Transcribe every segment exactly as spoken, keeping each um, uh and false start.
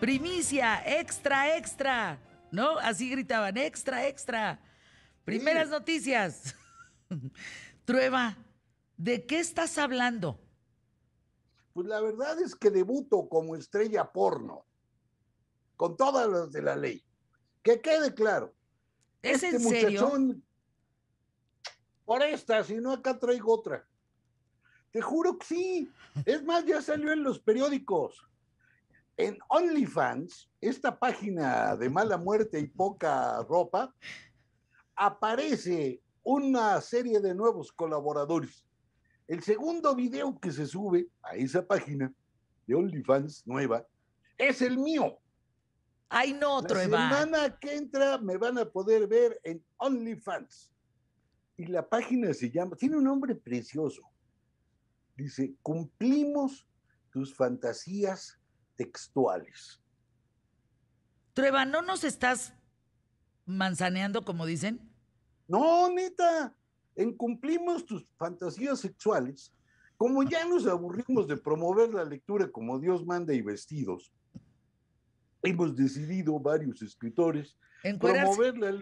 Primicia, extra, extra, ¿no? Así gritaban, extra, extra. Primeras sí. noticias. Trueba, ¿de qué estás hablando? Pues la verdad es que debuto como estrella porno, con todas las de la ley. Que quede claro. ¿Es este en serio? Muchachón, por esta, si no acá traigo otra. Te juro que sí. Es más, ya salió en los periódicos. En OnlyFans, esta página de mala muerte y poca ropa, aparece una serie de nuevos colaboradores. El segundo video que se sube a esa página de OnlyFans nueva es el mío. ¡Ay, no, Trueba! La semana que entra me van a poder ver en OnlyFans. Y la página se llama, tiene un nombre precioso. Dice, cumplimos tus fantasías textuales. Trueba, ¿no nos estás manzaneando, como dicen? No, neta. En cumplimos tus fantasías sexuales, como ya nos aburrimos de promover la lectura como Dios manda y vestidos, hemos decidido varios escritores promover la,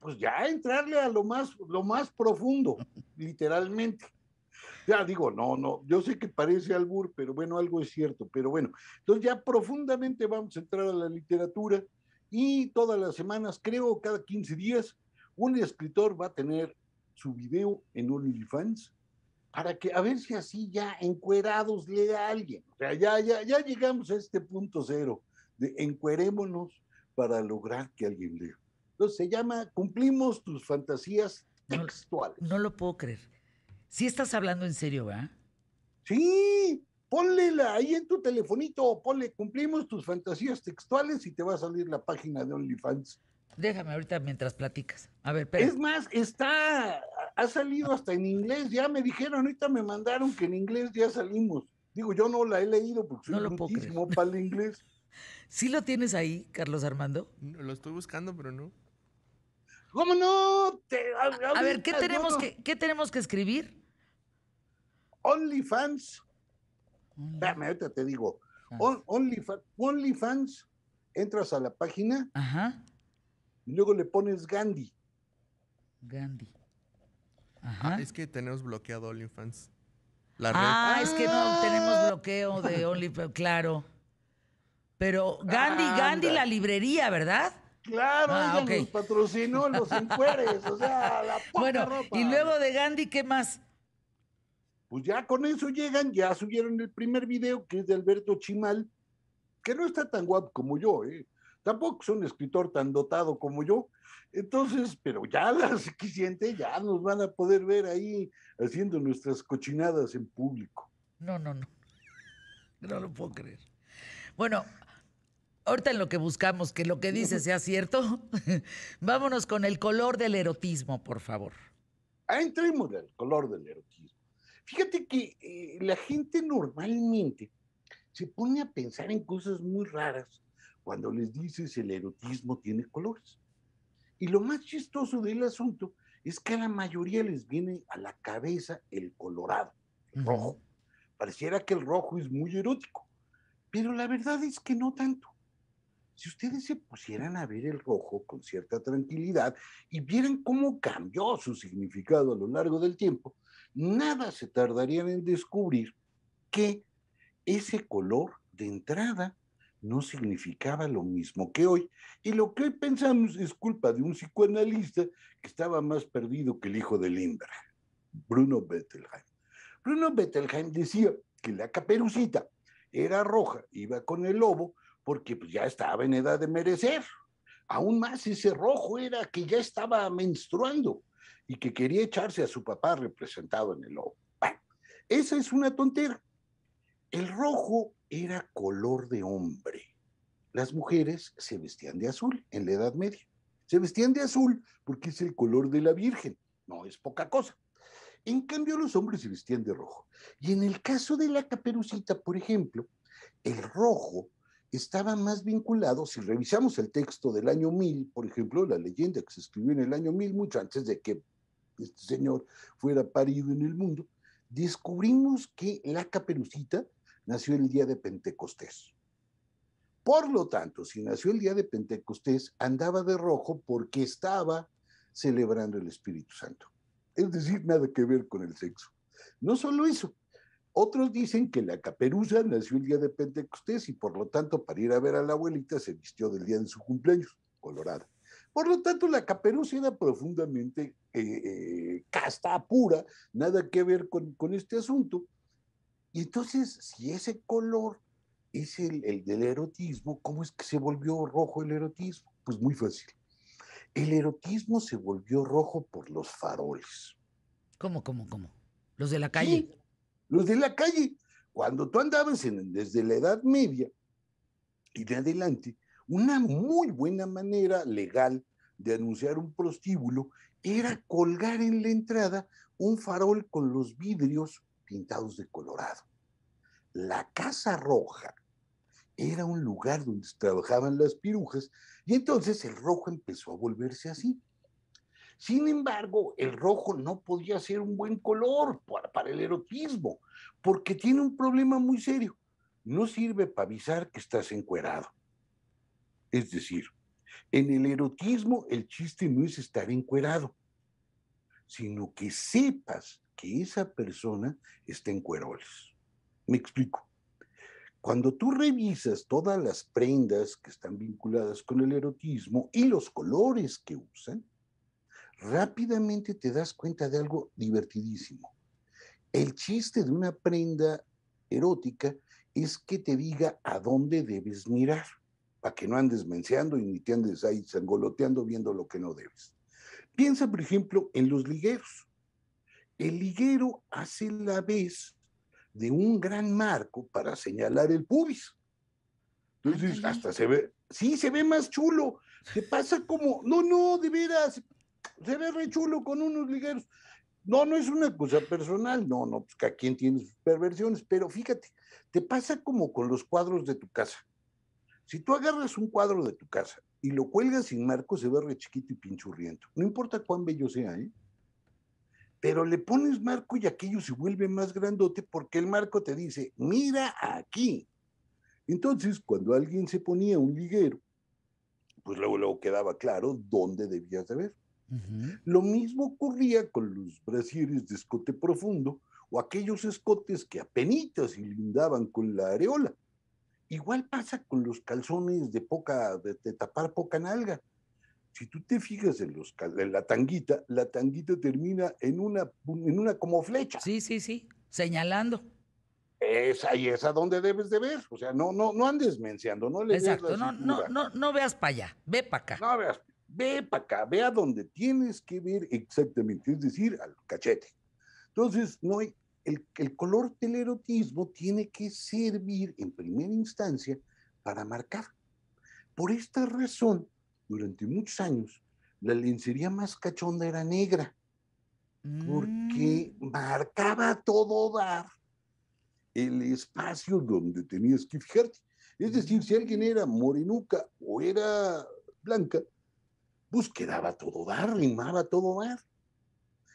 pues ya entrarle a lo más, lo más profundo, literalmente. Ya digo, no, no, yo sé que parece albur, pero bueno, algo es cierto, pero bueno. Entonces ya profundamente vamos a entrar a la literatura y todas las semanas, creo cada quince días, un escritor va a tener su video en OnlyFans para que a ver si así ya encuerados le da a alguien. O sea, ya, ya, ya llegamos a este punto cero de encuerémonos para lograr que alguien lea. Entonces se llama Cumplimos tus fantasías textuales. No, no lo puedo creer. Sí estás hablando en serio, ¿verdad? Sí, ponle la, ahí en tu telefonito, ponle Cumplimos tus fantasías textuales y te va a salir la página de OnlyFans. Déjame ahorita mientras platicas. A ver, espera. Es más, está, ha salido hasta en inglés, ya me dijeron, ahorita me mandaron que en inglés ya salimos. Digo, yo no la he leído porque soy brutísimo para el inglés. ¿Sí lo tienes ahí, Carlos Armando? No, lo estoy buscando, pero no. ¿Cómo no? Te, a, a, a ver, ¿qué tenemos, no, no. Que, ¿qué tenemos que escribir? OnlyFans. Only. Dame, ahorita te digo. On, OnlyFans, only entras a la página. Ajá. Y luego le pones Gandhi. Gandhi. Ajá. Ah, es que tenemos bloqueado OnlyFans. La ah, red. Es que no tenemos bloqueo de OnlyFans, claro. Pero Gandhi, ah, Gandhi, anda. La librería, ¿verdad? Claro, ah, ella okay. nos patrocinó los encueres, o sea, la poca bueno, ropa. Y luego de Gandhi, ¿qué más? Pues ya con eso llegan, ya subieron el primer video, que es de Alberto Chimal, que no está tan guapo como yo, ¿eh? Tampoco es un escritor tan dotado como yo. Entonces, pero ya las que siente, ya nos van a poder ver ahí haciendo nuestras cochinadas en público. No, no, no. No lo puedo creer. Bueno, ahorita en lo que buscamos, que lo que dice sea cierto, vámonos con el color del erotismo, por favor. Ah, entremos al color del erotismo. Fíjate que eh, la gente normalmente se pone a pensar en cosas muy raras cuando les dices el erotismo tiene colores. Y lo más chistoso del asunto es que a la mayoría les viene a la cabeza el colorado, el rojo. Uh-huh. Pareciera que el rojo es muy erótico, pero la verdad es que no tanto. Si ustedes se pusieran a ver el rojo con cierta tranquilidad y vieran cómo cambió su significado a lo largo del tiempo, nada se tardarían en descubrir que ese color de entrada no significaba lo mismo que hoy. Y lo que hoy pensamos es culpa de un psicoanalista que estaba más perdido que el hijo de Lindbergh, Bruno Bettelheim. Bruno Bettelheim decía que la Caperucita era roja, iba con el lobo, porque pues, ya estaba en edad de merecer. Aún más ese rojo era que ya estaba menstruando y que quería echarse a su papá representado en el lobo. Bueno, esa es una tontera. El rojo era color de hombre. Las mujeres se vestían de azul en la Edad Media. Se vestían de azul porque es el color de la Virgen, no es poca cosa. En cambio, los hombres se vestían de rojo. Y en el caso de la Caperucita, por ejemplo, el rojo estaba más vinculado, si revisamos el texto del año mil, por ejemplo, la leyenda que se escribió en el año mil, mucho antes de que este señor fuera parido en el mundo, descubrimos que la Caperucita nació el día de Pentecostés. Por lo tanto, si nació el día de Pentecostés, andaba de rojo porque estaba celebrando el Espíritu Santo. Es decir, nada que ver con el sexo. No solo eso. Otros dicen que la caperuza nació el día de Pentecostés y por lo tanto para ir a ver a la abuelita se vistió del día de su cumpleaños, colorada. Por lo tanto, la caperuza era profundamente eh, eh, casta, pura, nada que ver con, con este asunto. Y entonces, si ese color es el, el del erotismo, ¿cómo es que se volvió rojo el erotismo? Pues muy fácil. El erotismo se volvió rojo por los faroles. ¿Cómo, cómo, cómo? ¿Los de la calle? Sí, los de la calle. Cuando tú andabas en, desde la Edad Media y de adelante, una muy buena manera legal de anunciar un prostíbulo era colgar en la entrada un farol con los vidrios pintados de colorado. La Casa Roja era un lugar donde trabajaban las pirujas y entonces el rojo empezó a volverse así. Sin embargo, el rojo no podía ser un buen color para, para el erotismo porque tiene un problema muy serio. No sirve para avisar que estás encuerado. Es decir, en el erotismo el chiste no es estar encuerado, sino que sepas que esa persona está en cueroles. Me explico. Cuando tú revisas todas las prendas que están vinculadas con el erotismo y los colores que usan, rápidamente te das cuenta de algo divertidísimo. El chiste de una prenda erótica es que te diga a dónde debes mirar, para que no andes menseando y ni te andes ahí sangoloteando viendo lo que no debes. Piensa, por ejemplo, en los ligueros. El liguero hace la vez de un gran marco para señalar el pubis. Entonces, ah, hasta se ve, sí, se ve más chulo. Se pasa como, no, no, de veras, se ve re chulo con unos ligueros. No, no es una cosa personal, no, no, pues que a quien tiene sus perversiones, pero fíjate, te pasa como con los cuadros de tu casa. Si tú agarras un cuadro de tu casa y lo cuelgas sin marco, se ve re chiquito y pinchurriento. No importa cuán bello sea, ¿eh? Pero le pones marco y aquello se vuelve más grandote porque el marco te dice, mira aquí. Entonces, cuando alguien se ponía un liguero, pues luego, luego quedaba claro dónde debías de ver. Uh-huh. Lo mismo ocurría con los brasieres de escote profundo o aquellos escotes que apenitas y lindaban con la areola. Igual pasa con los calzones de, poca, de, de tapar poca nalga. Si tú te fijas en, los, en la tanguita, la tanguita termina en una, en una como flecha. Sí, sí, sí, señalando. Esa y esa donde debes de ver. O sea, no, no, no andes menseando, no le Exacto, veas la no, no, no, no veas para allá, ve para acá. No veas, ve para acá, ve a donde tienes que ver exactamente, es decir, al cachete. Entonces, no hay, el, el color del erotismo tiene que servir en primera instancia para marcar. Por esta razón, durante muchos años, la lencería más cachonda era negra, porque mm. marcaba a todo dar el espacio donde tenías que fijarte. Es decir, si alguien era morenuca o era blanca, pues quedaba a todo dar, rimaba a todo dar.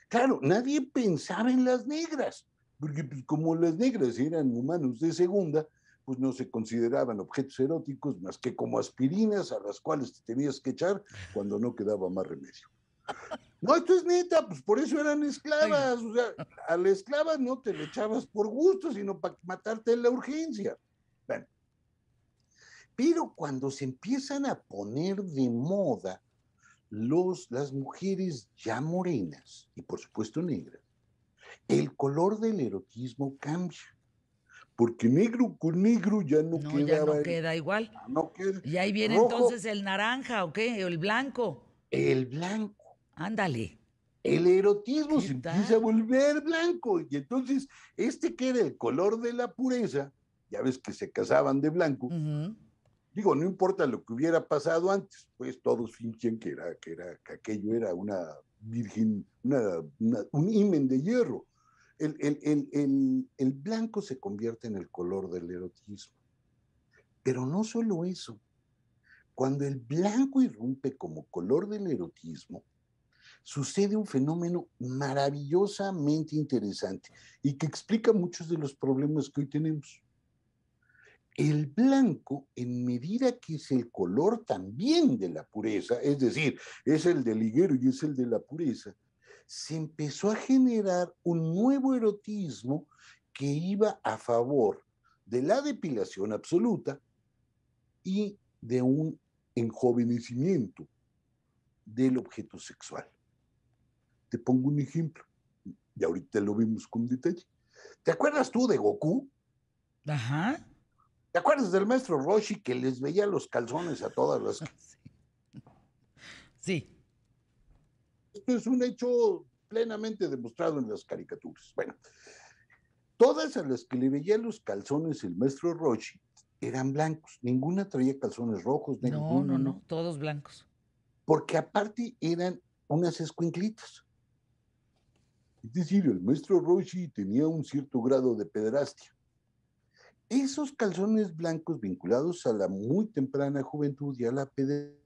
Claro, nadie pensaba en las negras, porque pues, como las negras eran humanos de segunda, pues no se consideraban objetos eróticos más que como aspirinas a las cuales te tenías que echar cuando no quedaba más remedio. No, esto es neta, pues por eso eran esclavas. O sea, a la esclava no te le echabas por gusto, sino para matarte en la urgencia. Bueno, pero cuando se empiezan a poner de moda los, las mujeres ya morenas, y por supuesto negras, el color del erotismo cambia. Porque negro con negro ya no, no queda, ya no queda igual. Ya no queda. Y ahí viene rojo, entonces el naranja, ¿o qué? El blanco. El blanco. Ándale. El erotismo se empieza a volver blanco. Y entonces, este que era el color de la pureza, ya ves que se casaban de blanco. Uh-huh. Digo, no importa lo que hubiera pasado antes, pues todos fingían que era, que era, que aquello era una virgen, una, una, un himen de hierro. El, el, el, el, el blanco se convierte en el color del erotismo. Pero no solo eso. Cuando el blanco irrumpe como color del erotismo, sucede un fenómeno maravillosamente interesante y que explica muchos de los problemas que hoy tenemos. El blanco, en medida que es el color también de la pureza, es decir, es el del higuero y es el de la pureza, se empezó a generar un nuevo erotismo que iba a favor de la depilación absoluta y de un enjovenecimiento del objeto sexual. Te pongo un ejemplo, y ahorita lo vemos con detalle. ¿Te acuerdas tú de Goku? Ajá. ¿Te acuerdas del maestro Roshi que les veía los calzones a todas las... Sí. Sí. Esto es un hecho plenamente demostrado en las caricaturas. Bueno, todas a las que le veía los calzones el maestro Roshi eran blancos. Ninguna traía calzones rojos. No, ninguna, no, no, todos blancos. Porque aparte eran unas escuinclitas. Es decir, el maestro Roshi tenía un cierto grado de pederastia. Esos calzones blancos vinculados a la muy temprana juventud y a la pederastia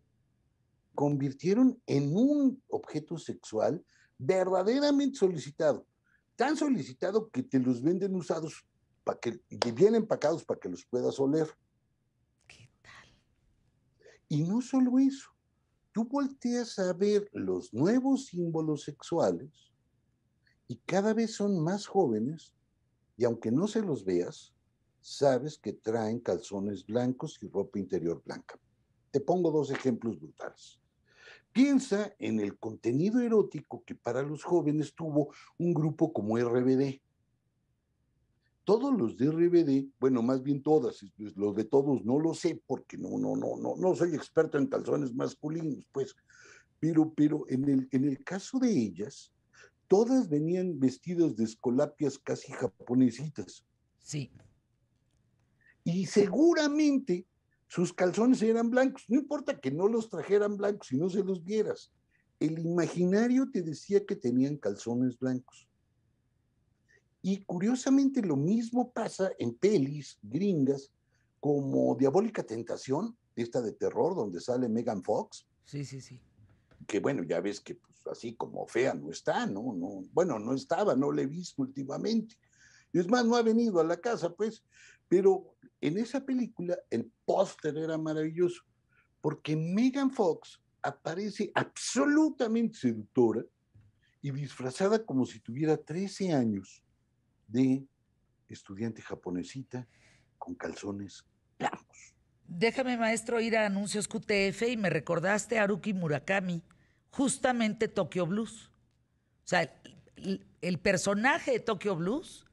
convirtieron en un objeto sexual verdaderamente solicitado. Tan solicitado que te los venden usados, para que, que vienen empacados para que los puedas oler. ¿Qué tal? Y no solo eso. Tú volteas a ver los nuevos símbolos sexuales y cada vez son más jóvenes y aunque no se los veas, sabes que traen calzones blancos y ropa interior blanca. Te pongo dos ejemplos brutales. Piensa en el contenido erótico que para los jóvenes tuvo un grupo como R B D. Todos los de R B D, bueno, más bien todas, los de todos no lo sé porque no, no, no, no, no soy experto en calzones masculinos, pues. Pero, pero en el, en el caso de ellas, todas venían vestidas de escolapias casi japonesitas. Sí. Y seguramente sus calzones eran blancos. No importa que no los trajeran blancos y no se los vieras. El imaginario te decía que tenían calzones blancos. Y curiosamente lo mismo pasa en pelis gringas como Diabólica Tentación, esta de terror donde sale Megan Fox. Sí, sí, sí. Que bueno, ya ves que pues, así como fea no está, ¿no? no Bueno, no estaba, no la he visto últimamente. Y es más, no ha venido a la casa, pues. Pero... en esa película el póster era maravilloso porque Megan Fox aparece absolutamente seductora y disfrazada como si tuviera trece años de estudiante japonesita con calzones blancos. Déjame, maestro, ir a anuncios Q T F y me recordaste a Haruki Murakami, justamente Tokyo Blues. O sea, el, el personaje de Tokyo Blues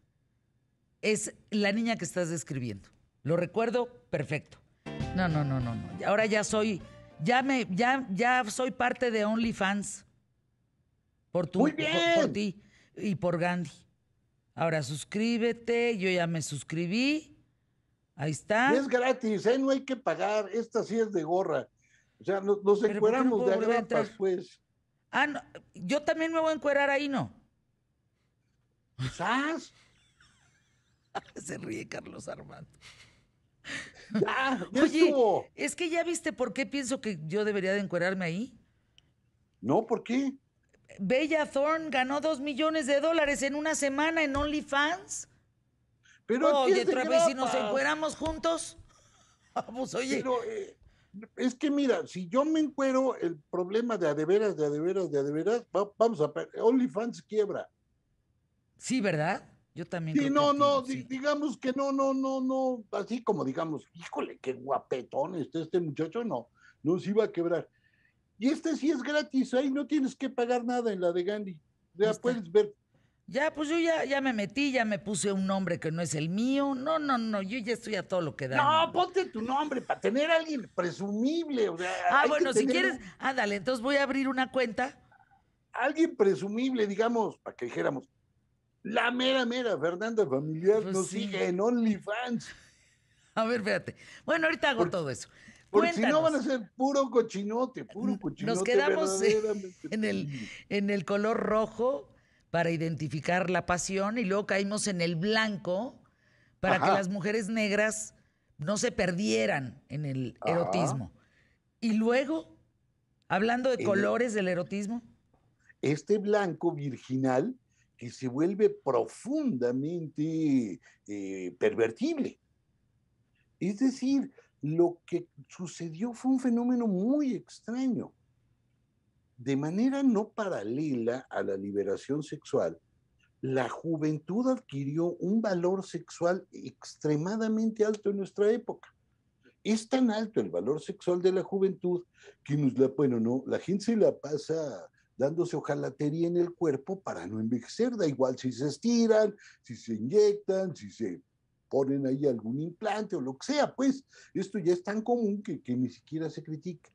es la niña que estás describiendo. Lo recuerdo perfecto. No, no, no, no, no. Ahora ya soy, ya me, ya, ya soy parte de OnlyFans. Por tu, Muy bien. Por, por ti y por Gandhi. Ahora suscríbete, yo ya me suscribí. Ahí está. Y es gratis, ¿eh? No hay que pagar. Esta sí es de gorra. O sea, nos, nos encueramos no de agrapas, pues. Ah, no, yo también me voy a encuerar ahí, ¿no? ¿Sabes? Se ríe Carlos Armando. Ya, ya Oye, estuvo. Es que ya viste por qué pienso que yo debería de encuerarme ahí. No, ¿por qué? Bella Thorne ganó dos millones de dólares en una semana en OnlyFans. Pero oye, otra vez si nos encueramos juntos. Vamos, oye. Pero, eh, es que mira, si yo me encuero, el problema de adeveras, de adeveras, de adeveras, va, vamos a OnlyFans quiebra. Sí, ¿verdad? Yo también. Sí, no, no, sí. digamos que no, no, no, no, así como digamos, híjole, qué guapetón este, este muchacho, no, no se iba a quebrar. Y este sí es gratis, ahí no tienes que pagar nada en la de Gandhi, ya ¿Está? puedes ver. Ya, pues yo ya, ya me metí, ya me puse un nombre que no es el mío, no, no, no, yo ya estoy a todo lo que da. No, no. Ponte tu nombre para tener a alguien presumible, o sea. Ah, bueno, si tener... quieres, ándale, entonces voy a abrir una cuenta. Alguien presumible, digamos, para que dijéramos, la mera, mera Fernanda Familiar pues nos sí. sigue en OnlyFans. A ver, fíjate. Bueno, ahorita hago por, todo eso. Porque si no van a ser puro cochinote, puro cochinote. Nos quedamos en el, en el color rojo para identificar la pasión y luego caímos en el blanco para Ajá. que las mujeres negras no se perdieran en el Ajá. erotismo. Y luego, hablando de el, colores del erotismo. Este blanco virginal que se vuelve profundamente eh, pervertible. Es decir, lo que sucedió fue un fenómeno muy extraño. De manera no paralela a la liberación sexual, la juventud adquirió un valor sexual extremadamente alto en nuestra época. Es tan alto el valor sexual de la juventud que nos la, bueno, no, la gente se la pasa dándose ojalatería en el cuerpo para no envejecer. Da igual si se estiran, si se inyectan, si se ponen ahí algún implante o lo que sea, pues esto ya es tan común que, que ni siquiera se critica.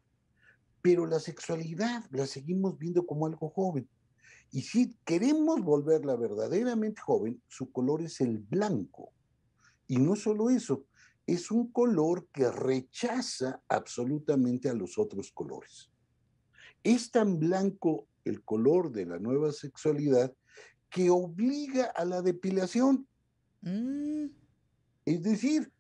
Pero la sexualidad la seguimos viendo como algo joven. Y si queremos volverla verdaderamente joven, su color es el blanco. Y no solo eso, es un color que rechaza absolutamente a los otros colores. Es tan blanco el color de la nueva sexualidad que obliga a la depilación. Mm. Es decir,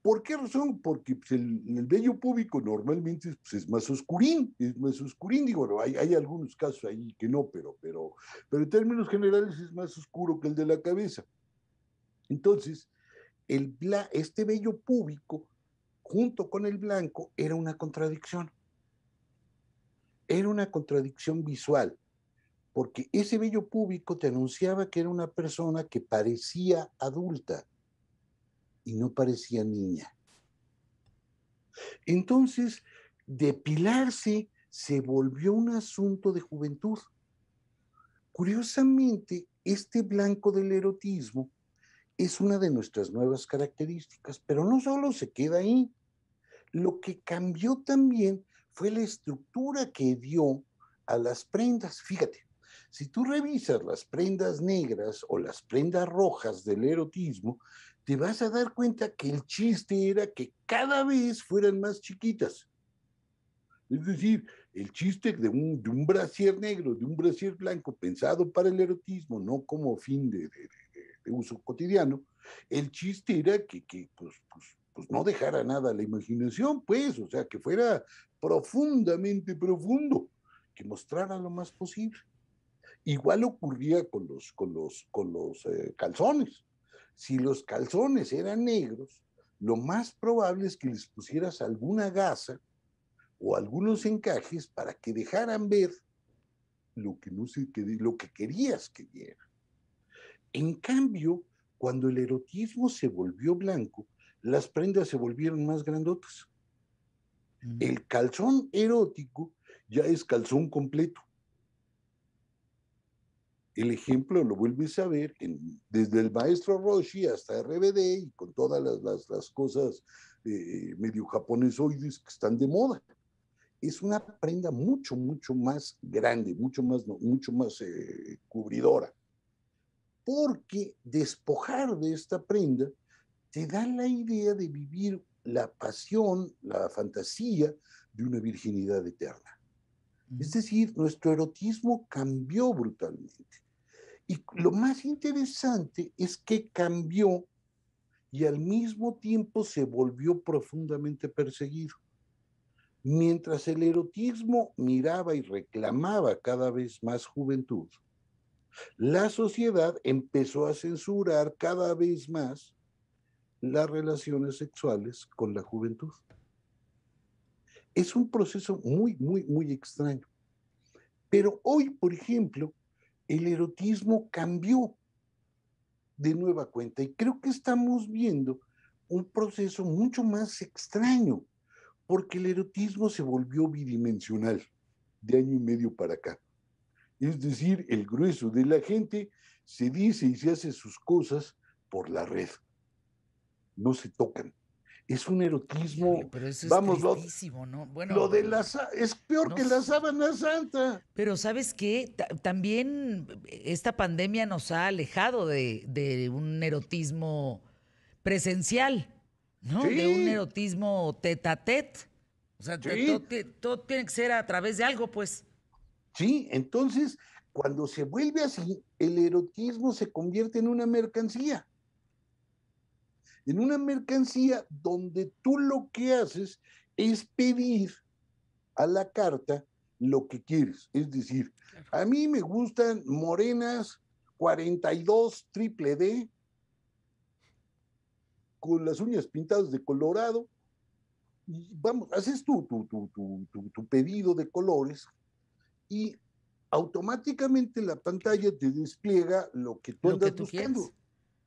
¿por qué razón? Porque pues, el, el vello púbico normalmente pues, es más oscurín, es más oscurín, digo, no, hay, hay algunos casos ahí que no, pero, pero, pero en términos generales es más oscuro que el de la cabeza. Entonces, el, este vello púbico, junto con el blanco, era una contradicción. Era una contradicción visual, porque ese vello púbico te anunciaba que era una persona que parecía adulta, y no parecía niña. Entonces, depilarse se volvió un asunto de juventud. Curiosamente, este blanco del erotismo es una de nuestras nuevas características, pero no solo se queda ahí. Lo que cambió también fue la estructura que dio a las prendas. Fíjate, si tú revisas las prendas negras o las prendas rojas del erotismo, te vas a dar cuenta que el chiste era que cada vez fueran más chiquitas. Es decir, el chiste de un, de un brasier negro, de un brasier blanco, pensado para el erotismo, no como fin de, de, de, de uso cotidiano, el chiste era que, que pues, pues, pues no dejara nada a la imaginación, pues, o sea, que fuera profundamente profundo, que mostrara lo más posible. Igual ocurría con los, con los, con los eh, calzones. Si los calzones eran negros, lo más probable es que les pusieras alguna gasa o algunos encajes para que dejaran ver lo que, no se, lo que querías que vieran. En cambio, cuando el erotismo se volvió blanco, las prendas se volvieron más grandotas. Mm. El calzón erótico ya es calzón completo. El ejemplo lo vuelves a ver en, desde el maestro Roshi hasta R B D y con todas las, las, las cosas eh, medio japonesoides que están de moda. Es una prenda mucho, mucho más grande, mucho más, no, mucho más eh, cubridora. Porque despojar de esta prenda te da la idea de vivir la pasión, la fantasía de una virginidad eterna. Es decir, nuestro erotismo cambió brutalmente. Y lo más interesante es que cambió y al mismo tiempo se volvió profundamente perseguido. Mientras el erotismo miraba y reclamaba cada vez más juventud, la sociedad empezó a censurar cada vez más las relaciones sexuales con la juventud. Es un proceso muy, muy, muy extraño. Pero hoy, por ejemplo, el erotismo cambió de nueva cuenta y creo que estamos viendo un proceso mucho más extraño porque el erotismo se volvió bidimensional de año y medio para acá. Es decir, el grueso de la gente se dice y se hace sus cosas por la red. No se tocan. Es un erotismo, sí, pero eso es vamos, lo, ¿no? Bueno, lo de la es peor no, que la sábana santa. Pero ¿sabes qué? T- también esta pandemia nos ha alejado de, de un erotismo presencial, ¿no? Sí. De un erotismo tete a tete. O sea, sí. todo, todo tiene que ser a través de algo, pues. Sí, entonces, cuando se vuelve así, el erotismo se convierte en una mercancía. En una mercancía donde tú lo que haces es pedir a la carta lo que quieres. Es decir, a mí me gustan morenas cuarenta y dos triple D con las uñas pintadas de colorado, y vamos, haces tu, tu, tu, tu, tu, tu pedido de colores y automáticamente la pantalla te despliega lo que tú lo andas que tú buscando.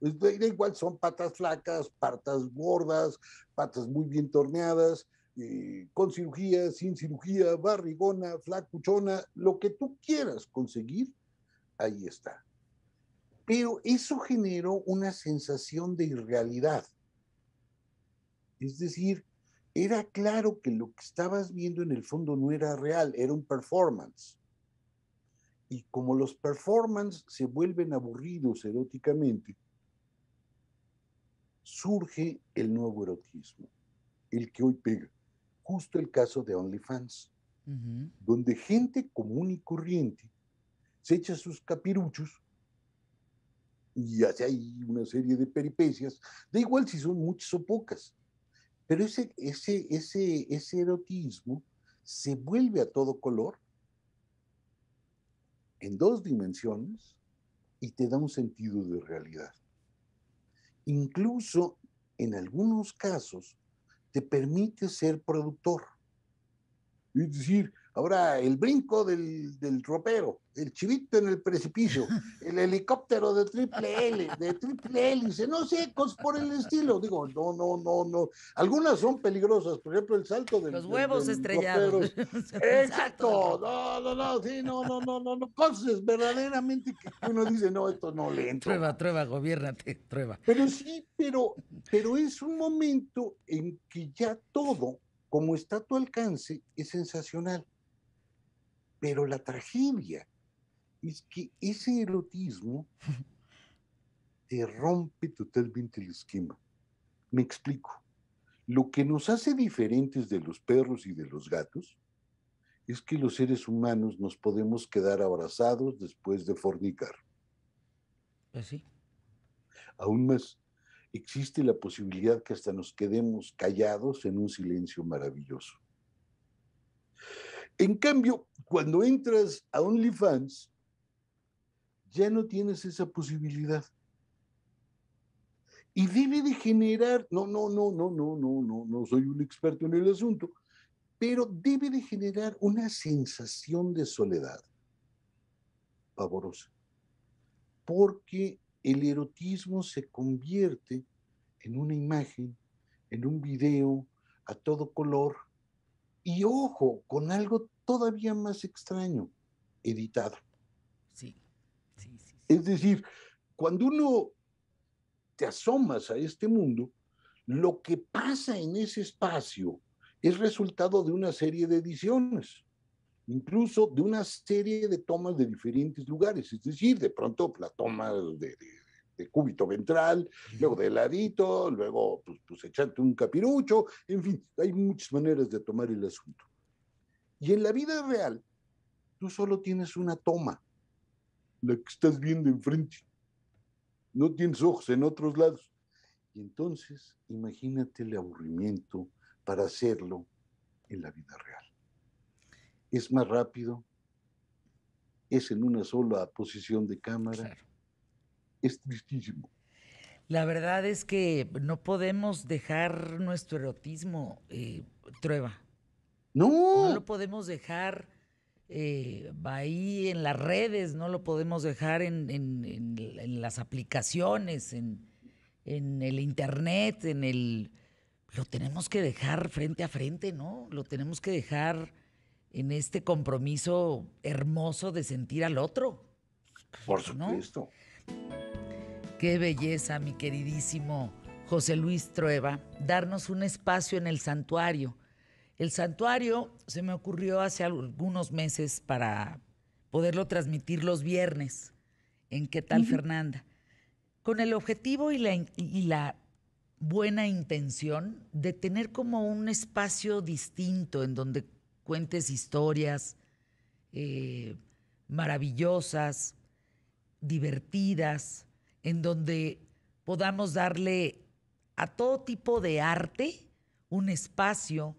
Quieres. Da igual, son patas flacas, patas gordas, patas muy bien torneadas, eh, con cirugía, sin cirugía, barrigona, flacuchona, lo que tú quieras conseguir, ahí está. Pero eso generó una sensación de irrealidad. Es decir, era claro que lo que estabas viendo en el fondo no era real, era un performance. Y como los performances se vuelven aburridos eróticamente, surge el nuevo erotismo, el que hoy pega. Justo el caso de OnlyFans, uh-huh. donde gente común y corriente se echa sus capiruchos y hace ahí una serie de peripecias, da igual si son muchas o pocas, pero ese, ese, ese, ese erotismo se vuelve a todo color, en dos dimensiones, y te da un sentido de realidad. Incluso, en algunos casos, te permite ser productor. Es decir, ahora, el brinco del, del ropero, el chivito en el precipicio, el helicóptero de triple L, de triple hélice, no sé, cosas por el estilo. Digo, no, no, no, no. Algunas son peligrosas, por ejemplo, el salto del los huevos del estrellados. Ropero. Exacto. No, no, no, sí, no, no, no, no, no. Cosas verdaderamente que uno dice, no, esto no le entra. Trueba, trueba, gobiérnate, trueba. Pero sí, pero, pero es un momento en que ya todo, como está a tu alcance, es sensacional. Pero la tragedia es que ese erotismo te rompe totalmente el esquema. Me explico. Lo que nos hace diferentes de los perros y de los gatos es que los seres humanos nos podemos quedar abrazados después de fornicar. ¿Sí? Aún más, existe la posibilidad que hasta nos quedemos callados en un silencio maravilloso. En cambio, cuando entras a OnlyFans, ya no tienes esa posibilidad. Y debe de generar, no, no, no, no, no, no, no, no soy un experto en el asunto, pero debe de generar una sensación de soledad pavorosa. Porque el erotismo se convierte en una imagen, en un video a todo color, y ojo, con algo todavía más extraño, editado. Sí, sí, sí, sí. Es decir, cuando uno te asomas a este mundo, lo que pasa en ese espacio es resultado de una serie de ediciones, incluso de una serie de tomas de diferentes lugares. Es decir, de pronto la toma de, de, de cúbito ventral, sí. luego de ladito, luego pues, pues echarte un capirucho, en fin, hay muchas maneras de tomar el asunto. Y en la vida real, tú solo tienes una toma, la que estás viendo enfrente. No tienes ojos en otros lados. Y entonces, imagínate el aburrimiento para hacerlo en la vida real. Es más rápido, es en una sola posición de cámara. Claro. Es tristísimo. La verdad es que no podemos dejar nuestro erotismo, eh, Trueba. No. No lo podemos dejar eh, ahí en las redes, no lo podemos dejar en, en, en, en las aplicaciones, en, en el internet, en el... Lo tenemos que dejar frente a frente, ¿no? Lo tenemos que dejar en este compromiso hermoso de sentir al otro. Por supuesto. ¿No? Qué belleza, mi queridísimo José Luis Trueba, darnos un espacio en el santuario. El santuario se me ocurrió hace algunos meses para poderlo transmitir los viernes en ¿Qué tal, Fernanda? Con el objetivo y la, y la buena intención de tener como un espacio distinto en donde cuentes historias eh, maravillosas, divertidas, en donde podamos darle a todo tipo de arte un espacio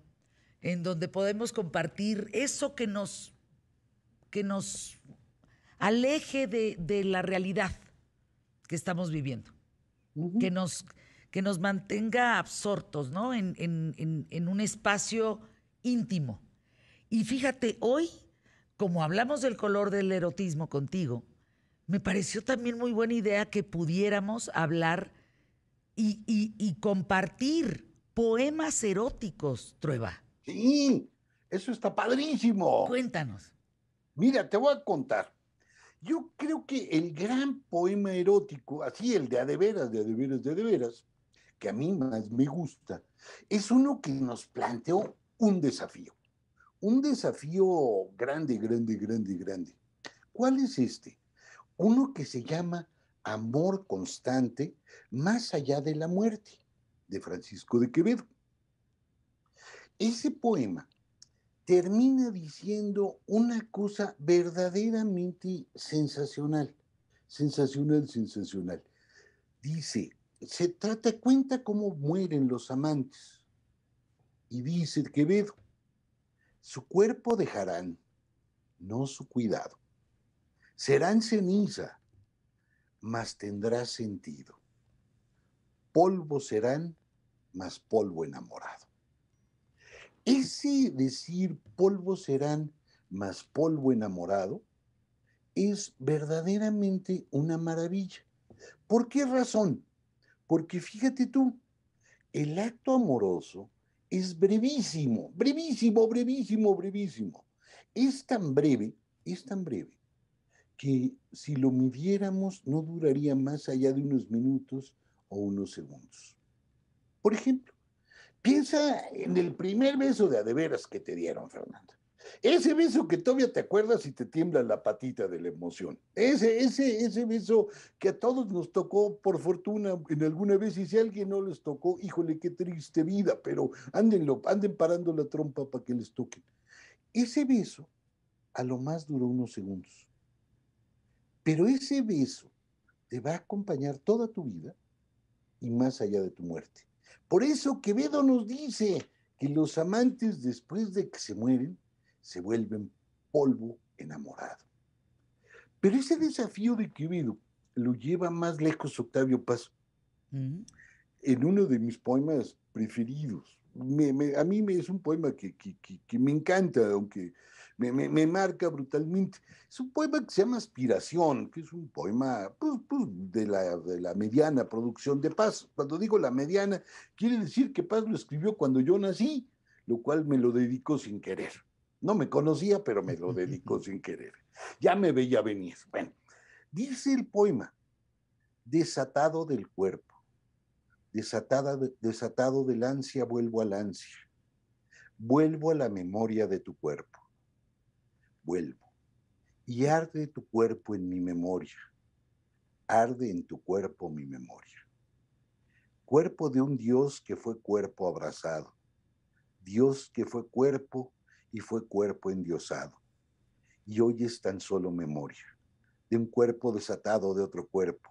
en donde podemos compartir eso que nos, que nos aleje de, de la realidad que estamos viviendo, uh-huh. que, nos, que nos mantenga absortos, ¿no? En, en, en, en un espacio íntimo. Y fíjate, hoy, como hablamos del color del erotismo contigo, me pareció también muy buena idea que pudiéramos hablar y, y, y compartir poemas eróticos, Trueba. Sí, eso está padrísimo. Cuéntanos. Mira, te voy a contar. Yo creo que el gran poema erótico, así el de a de veras, de a de veras, de a de veras, que a mí más me gusta, es uno que nos planteó un desafío. Un desafío grande, grande, grande, grande. ¿Cuál es este? Uno que se llama Amor Constante, Más Allá de la Muerte, de Francisco de Quevedo. Ese poema termina diciendo una cosa verdaderamente sensacional, sensacional, sensacional. Dice, se trata, cuenta cómo mueren los amantes. Y dice Quevedo, su cuerpo dejarán, no su cuidado. Serán ceniza, mas tendrá sentido. Polvo serán, mas polvo enamorado. Ese decir polvo serán, mas polvo enamorado, es verdaderamente una maravilla. ¿Por qué razón? Porque fíjate tú, el acto amoroso es brevísimo, brevísimo, brevísimo, brevísimo. Es tan breve, es tan breve, que si lo midiéramos no duraría más allá de unos minutos o unos segundos. Por ejemplo, piensa en el primer beso de a de veras que te dieron, Fernanda. Ese beso que todavía te acuerdas y te tiembla la patita de la emoción. Ese, ese, ese beso que a todos nos tocó, por fortuna, en alguna vez, y si a alguien no les tocó, híjole, qué triste vida, pero ándenlo, anden parando la trompa para que les toquen. Ese beso a lo más duró unos segundos. Pero ese beso te va a acompañar toda tu vida y más allá de tu muerte. Por eso Quevedo nos dice que los amantes, después de que se mueren, se vuelven polvo enamorado. Pero ese desafío de Quevedo lo lleva más lejos Octavio Paz. Uh-huh. En uno de mis poemas preferidos. Me, me, a mí me, es un poema que, que, que, que me encanta, aunque me, me, me marca brutalmente. Es un poema que se llama Aspiración, que es un poema pues, pues, de, la, de la mediana producción de Paz. Cuando digo la mediana, quiere decir que Paz lo escribió cuando yo nací, lo cual me lo dedicó sin querer. No me conocía, pero me lo dedicó sin querer. Ya me veía venir. Bueno, dice el poema, desatado del cuerpo, desatada de, desatado del ansia, vuelvo al ansia, vuelvo a la memoria de tu cuerpo, vuelvo, y arde tu cuerpo en mi memoria, arde en tu cuerpo mi memoria. Cuerpo de un Dios que fue cuerpo abrazado, Dios que fue cuerpo y fue cuerpo endiosado, y hoy es tan solo memoria, de un cuerpo desatado de otro cuerpo,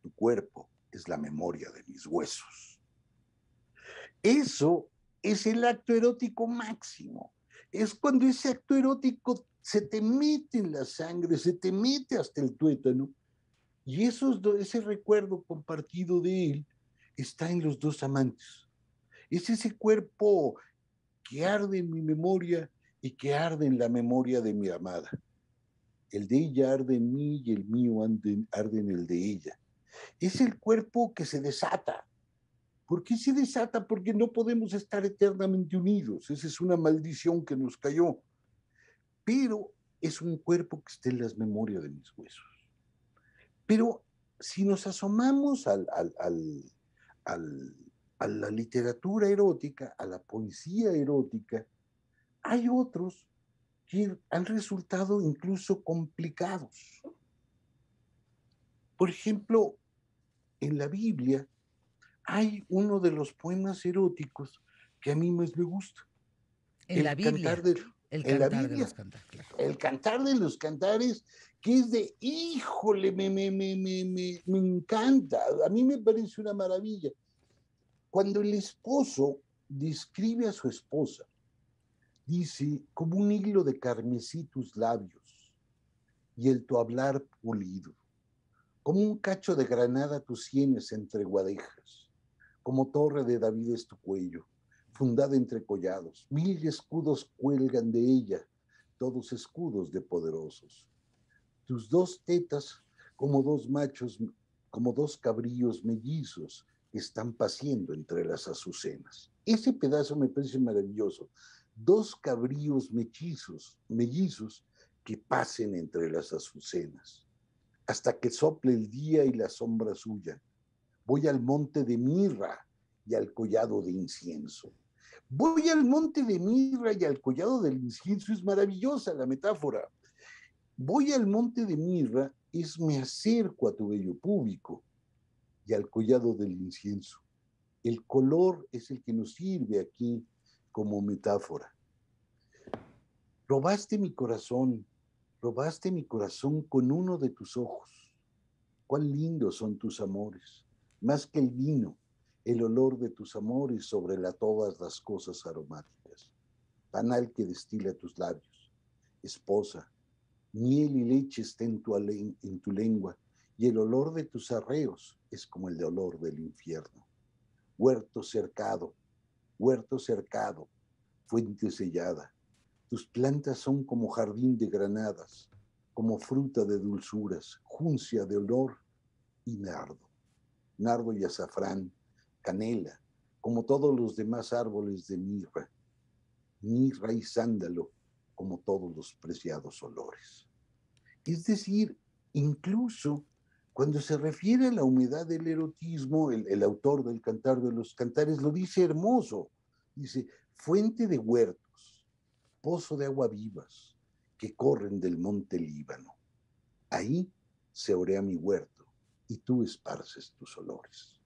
tu cuerpo es la memoria de mis huesos. Eso es el acto erótico máximo, es cuando ese acto erótico se te mete en la sangre, se te mete hasta el tuétano, y esos do- ese recuerdo compartido de él está en los dos amantes, es ese cuerpo que arde en mi memoria y que arde en la memoria de mi amada. El de ella arde en mí y el mío arde en el de ella. Es el cuerpo que se desata. ¿Por qué se desata? Porque no podemos estar eternamente unidos. Esa es una maldición que nos cayó. Pero es un cuerpo que está en las memorias de mis huesos. Pero si nos asomamos al... al, al, al a la literatura erótica, a la poesía erótica, hay otros que han resultado incluso complicados. Por ejemplo, en la Biblia hay uno de los poemas eróticos que a mí más me gusta. En el la Biblia. Cantar de, el en cantar la Biblia, de los cantares. Claro. El Cantar de los Cantares, que es de, híjole, me, me, me, me, me, me encanta. A mí me parece una maravilla. Cuando el esposo describe a su esposa, dice, como un hilo de carmesí tus labios y el tu hablar pulido, como un cacho de granada tus sienes entre guadejas, como torre de David es tu cuello, fundada entre collados, mil escudos cuelgan de ella, todos escudos de poderosos. Tus dos tetas como dos machos, como dos cabríos mellizos que están paciendo entre las azucenas. Ese pedazo me parece maravilloso. Dos cabríos mellizos, mellizos que pasen entre las azucenas. Hasta que sople el día y la sombra suya. Voy al monte de mirra y al collado de incienso. Voy al monte de mirra y al collado del incienso. Es maravillosa la metáfora. Voy al monte de mirra es me acerco a tu bello público y al collado del incienso. El color es el que nos sirve aquí como metáfora. Robaste mi corazón, robaste mi corazón con uno de tus ojos. Cuán lindos son tus amores, más que el vino, el olor de tus amores sobre la todas las cosas aromáticas. Panal que destila tus labios, esposa, miel y leche está en tu, en tu lengua, y el olor de tus arreos es como el de olor del infierno. Huerto cercado, huerto cercado, fuente sellada. Tus plantas son como jardín de granadas, como fruta de dulzuras, juncia de olor y nardo. Nardo y azafrán, canela, como todos los demás árboles de mirra. Mirra y sándalo, como todos los preciados olores. Es decir, incluso cuando se refiere a la humedad del erotismo, el, el autor del Cantar de los Cantares lo dice hermoso. Dice, fuente de huertos, pozo de agua vivas que corren del monte Líbano. Ahí se orea mi huerto y tú esparces tus olores.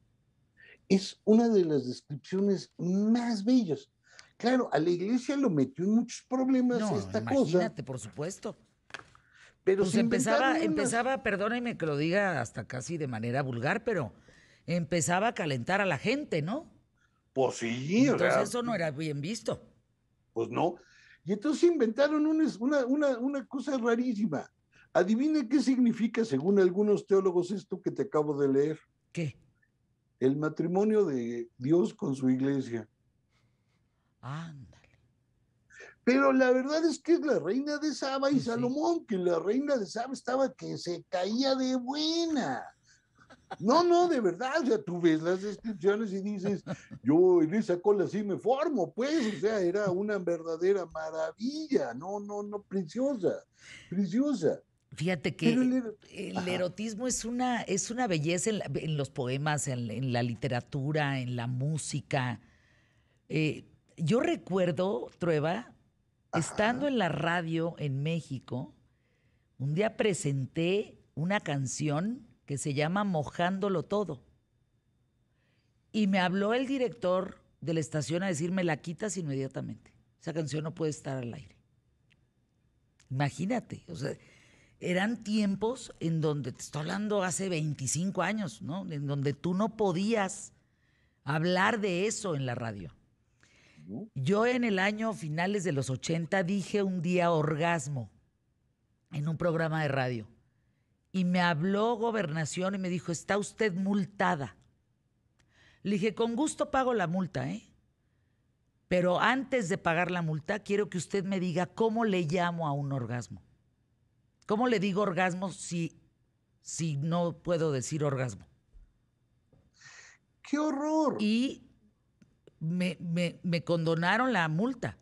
Es una de las descripciones más bellas. Claro, a la iglesia lo metió en muchos problemas no, esta imagínate, cosa. Imagínate, por supuesto. Pero pues se empezaba, unas... empezaba, perdónenme que lo diga hasta casi de manera vulgar, pero empezaba a calentar a la gente, ¿no? Pues sí. Entonces ¿verdad? Eso no era bien visto. Pues no. Y entonces inventaron una, una, una cosa rarísima. Adivina qué significa, según algunos teólogos, esto que te acabo de leer. ¿Qué? El matrimonio de Dios con su iglesia. Ándale. Pero la verdad es que es la reina de Saba y sí, Salomón, sí. Que la reina de Saba estaba que se caía de buena. No, no, de verdad, o sea, tú ves las descripciones y dices, yo en esa cola sí me formo, pues, o sea, era una verdadera maravilla, no, no, no, preciosa, preciosa. Fíjate que el, er el erotismo es una, es una belleza en, la, en los poemas, en, en la literatura, en la música, eh, yo recuerdo, Trueba, ajá, estando en la radio en México, un día presenté una canción que se llama Mojándolo Todo. Y me habló el director de la estación a decirme, la quitas inmediatamente. Esa canción no puede estar al aire. Imagínate, o sea, eran tiempos en donde, te estoy hablando hace veinticinco años, ¿no? En donde tú no podías hablar de eso en la radio. Yo en el año finales de los ochenta dije un día orgasmo en un programa de radio y me habló Gobernación y me dijo, está usted multada. Le dije, con gusto pago la multa, ¿eh? Pero antes de pagar la multa quiero que usted me diga cómo le llamo a un orgasmo. ¿Cómo le digo orgasmo si, si no puedo decir orgasmo? ¡Qué horror! Y... Me, me, me condonaron la multa.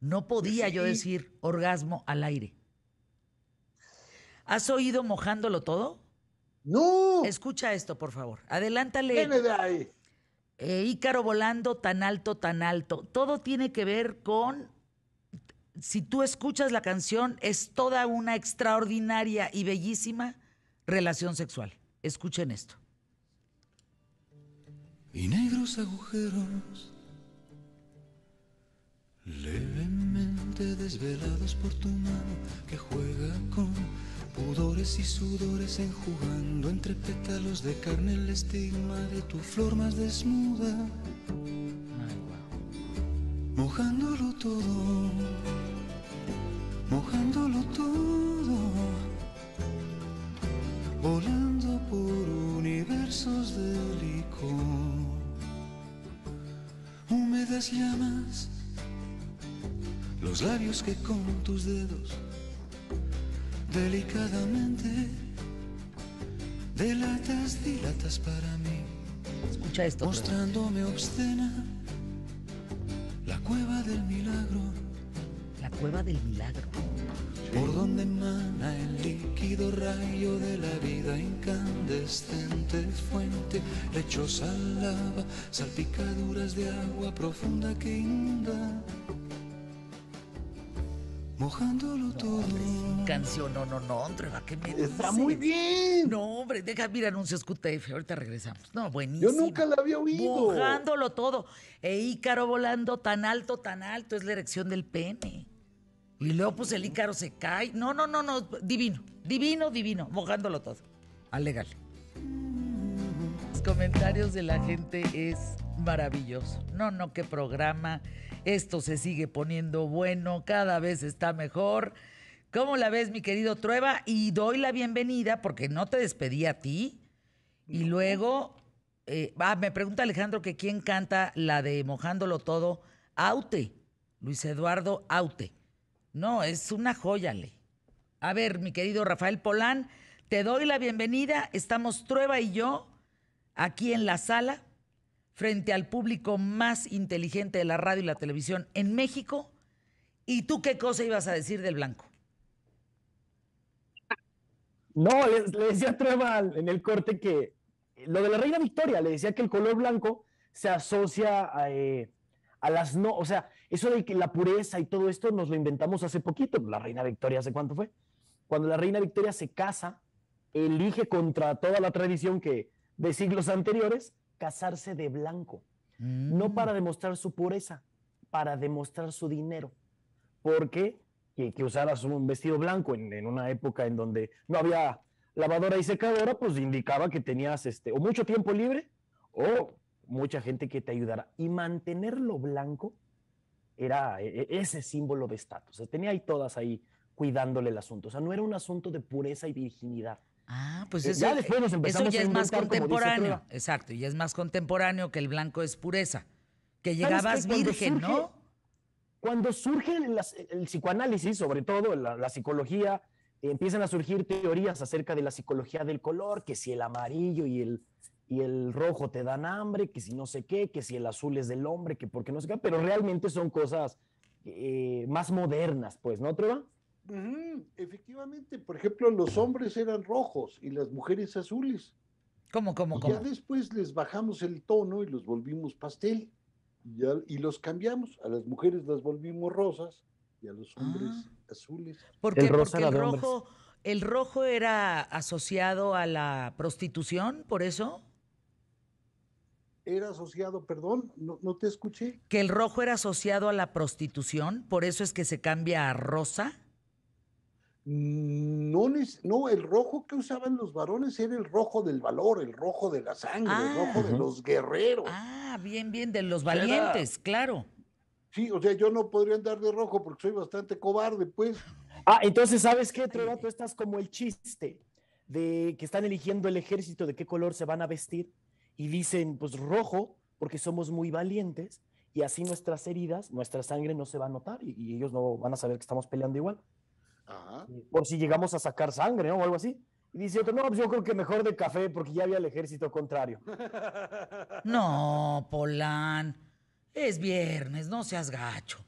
No podía sí. yo decir orgasmo al aire. ¿Has oído Mojándolo Todo? ¡No! Escucha esto, por favor. Adelántale. ¿Qué me da ahí? Eh, Ícaro volando tan alto, tan alto. Todo tiene que ver con... Si tú escuchas la canción, es toda una extraordinaria y bellísima relación sexual. Escuchen esto. Y negros agujeros levemente desvelados por tu mano que juega con pudores y sudores enjugando entre pétalos de carne el estigma de tu flor más desnuda, mojándolo todo, mojándolo todo, volando por universos de licor. húmedas llamas, los labios que con tus dedos delicadamente delatas, dilatas para mí. Escucha esto, mostrándome claro. Obscena la cueva del milagro. La cueva del milagro. Por donde emana el líquido rayo de la vida, incandescente fuente, lechosa lava, salpicaduras de agua profunda que inunda, mojándolo todo. Hombre, canción, no, no, no, hombre, ¿qué me dices? Está muy bien. No, hombre, deja, mira, anuncios Q T F, ahorita regresamos. No, buenísimo. Yo nunca la había oído. Mojándolo todo. E Ícaro volando tan alto, tan alto, es la erección del pene. Y luego, pues, el Ícaro se cae. No, no, no, no, divino, divino, divino, mojándolo todo. Alégale. Los comentarios de la gente es maravilloso. No, no, qué programa. Esto se sigue poniendo bueno, cada vez está mejor. ¿Cómo la ves, mi querido Trueba? Y doy la bienvenida porque no te despedí a ti. Y luego, eh, ah, me pregunta Alejandro que quién canta la de Mojándolo Todo, Aute, Luis Eduardo Aute. No, es una joya, le. A ver, mi querido Rafael Polán, te doy la bienvenida. Estamos Trueba y yo aquí en la sala, frente al público más inteligente de la radio y la televisión en México. ¿Y tú qué cosa ibas a decir del blanco? No, le, le decía a Trueba en el corte que lo de la Reina Victoria, le decía que el color blanco se asocia a, eh, a las no... O sea, eso de que la pureza y todo esto nos lo inventamos hace poquito. La Reina Victoria, ¿hace cuánto fue? Cuando la Reina Victoria se casa, elige contra toda la tradición que de siglos anteriores... casarse de blanco, mm. no para demostrar su pureza, para demostrar su dinero, porque que, que usaras un vestido blanco en, en una época en donde no había lavadora y secadora, pues indicaba que tenías este, o mucho tiempo libre o mucha gente que te ayudara, y mantenerlo blanco era ese símbolo de estatus. O sea, tenía ahí todas ahí cuidándole el asunto, o sea, no era un asunto de pureza y virginidad. Ah, pues eso ya, después nos empezamos eso ya a inventar, es más contemporáneo. Exacto, y es más contemporáneo que el blanco es pureza. Que llegabas virgen, surge, ¿no? Cuando surge el, el psicoanálisis, sobre todo la, la psicología, eh, empiezan a surgir teorías acerca de la psicología del color, que si el amarillo y el, y el rojo te dan hambre, que si no sé qué, que si el azul es del hombre, que porque no sé qué, pero realmente son cosas eh, más modernas, pues, ¿no, Trueba? Uh-huh. Efectivamente, por ejemplo, los hombres eran rojos y las mujeres azules. ¿Cómo, cómo, cómo? Ya después les bajamos el tono y los volvimos pastel. Y, ya, y los cambiamos. A las mujeres las volvimos rosas y a los hombres ah. azules. ¿Por qué? El rosa Porque el rojo, el rojo era asociado a la prostitución, ¿por eso? Era asociado, perdón, no, no te escuché. ¿Que el rojo era asociado a la prostitución? ¿Por eso es que se cambia a rosa? No, no, el rojo que usaban los varones era el rojo del valor, el rojo de la sangre, ah, el rojo de los guerreros. Ah, bien, bien, de los valientes, era, claro. Sí, o sea, yo no podría andar de rojo porque soy bastante cobarde, pues. Ah, entonces, ¿sabes qué, Trueba? Tú estás como el chiste de que están eligiendo el ejército de qué color se van a vestir y dicen, pues, rojo, porque somos muy valientes y así nuestras heridas, nuestra sangre no se va a notar y, y ellos no van a saber que estamos peleando igual. Ajá. Por si llegamos a sacar sangre, ¿no? O algo así. Y dice otro, no, pues yo creo que mejor de café porque ya había el ejército contrario. No, Polán, es viernes, no seas gacho.